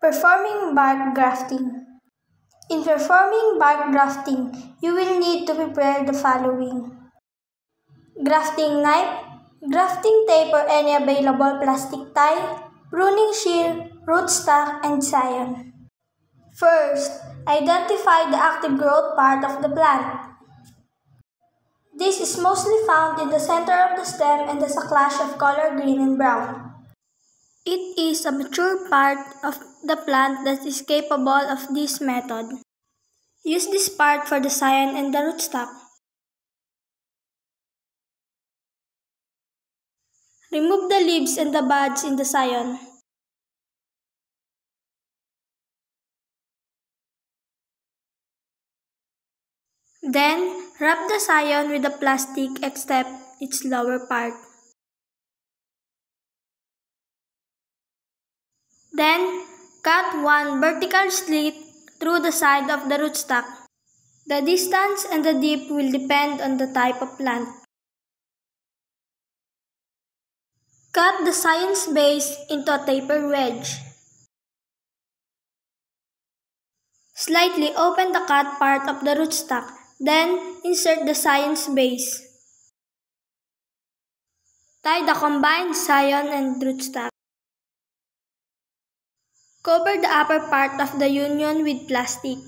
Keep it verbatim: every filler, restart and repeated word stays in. Performing bark grafting. In performing bark grafting, you will need to prepare the following: grafting knife, grafting tape or any available plastic tie, pruning shear, rootstock, and scion. First, identify the active growth part of the plant. This is mostly found in the center of the stem and is a clash of color green and brown. It is a mature part of the plant that is capable of this method. Use this part for the scion and the rootstock. Remove the leaves and the buds in the scion. Then, wrap the scion with a plastic except its lower part. Then, cut one vertical slit through the side of the rootstock. The distance and the depth will depend on the type of plant. Cut the scion's base into a taper wedge. Slightly open the cut part of the rootstock, then insert the scion's base. Tie the combined scion and rootstock. Cover the upper part of the union with plastic.